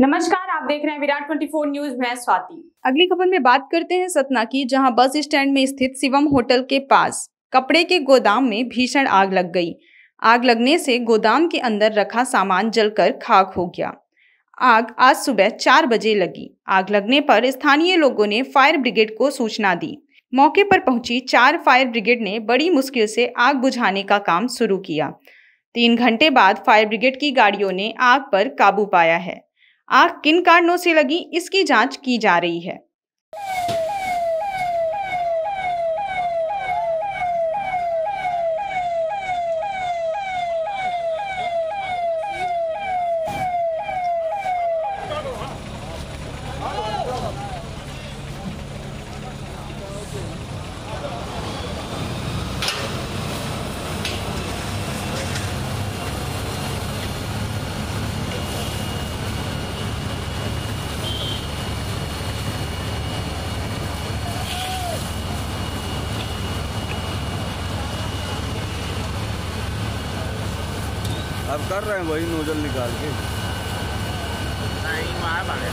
नमस्कार, आप देख रहे हैं विराट 24 न्यूज में स्वाति। अगली खबर में बात करते हैं सतना की, जहां बस स्टैंड में स्थित शिवम होटल के पास कपड़े के गोदाम में भीषण आग लग गई। आग लगने से गोदाम के अंदर रखा सामान जलकर खाक हो गया। आग आज सुबह 4 बजे लगी। आग लगने पर स्थानीय लोगों ने फायर ब्रिगेड को सूचना दी। मौके पर पहुंची 4 फायर ब्रिगेड ने बड़ी मुश्किल से आग बुझाने का काम शुरू किया। 3 घंटे बाद फायर ब्रिगेड की गाड़ियों ने आग पर काबू पाया है। आग किन कारणों से लगी, इसकी जांच की जा रही है। अब कर रहे हैं वही नोजल निकाल के। नहीं वहाँ भागे।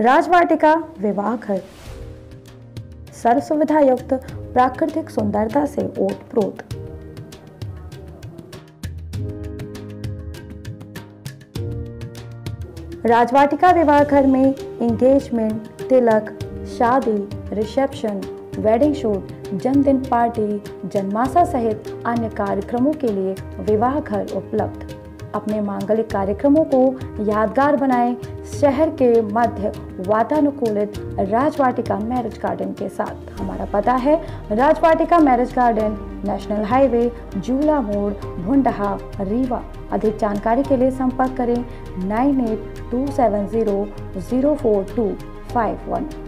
राजवाटिका विवाह घर सर्व सुविधा युक्त प्राकृतिक सुंदरता से ओतप्रोत। राजवाटिका विवाह घर में एंगेजमेंट, तिलक, शादी, रिसेप्शन, वेडिंग शूट, जन्मदिन पार्टी, जन्माशा सहित अन्य कार्यक्रमों के लिए विवाह घर उपलब्ध। अपने मांगलिक कार्यक्रमों को यादगार बनाएं शहर के मध्य वातानुकूलित राजवाटिका मैरिज गार्डन के साथ। हमारा पता है Rajvatika marriage garden, national highway, Jula मोड़, भुंडहा, रीवा। अधिक जानकारी के लिए संपर्क करें 9827004251।